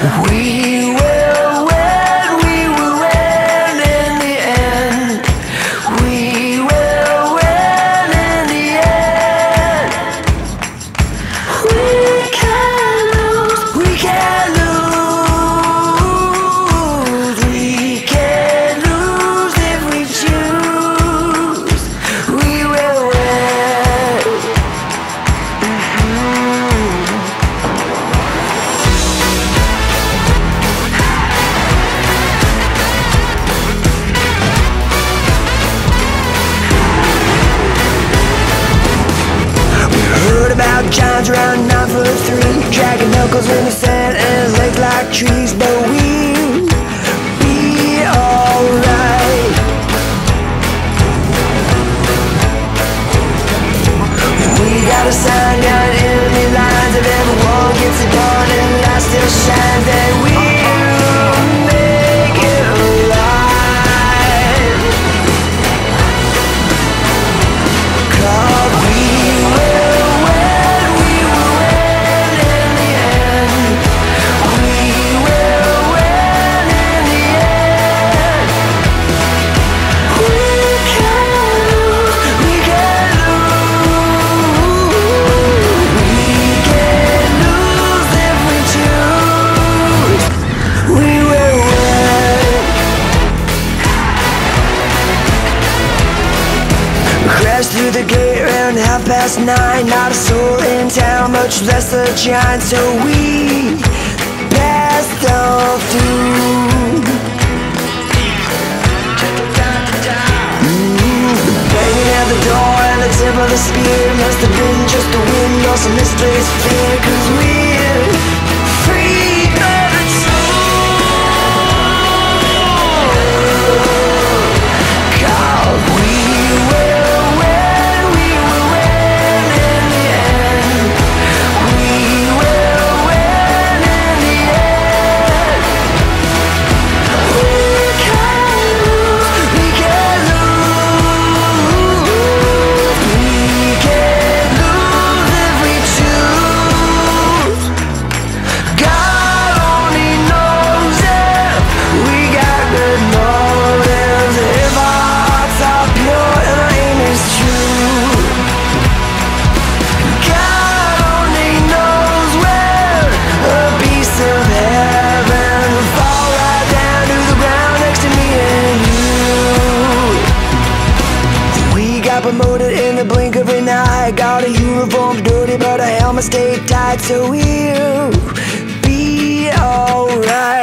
Giants round 9 for 3, dragging knuckles in the sand and legs like trees, but we'll be alright. We got a sign down enemy lines, if everyone gets it done and the light still shines, then we. Through the gate around 9:30, not a soul in town, much less a giant, so we passed all through. Banging at the door and the tip of the spear must have been just the wind or some misplaced fear, 'cause we're free. Promoted in the blink of an eye, got a uniform dirty but a helmet stayed tight, so we'll be alright.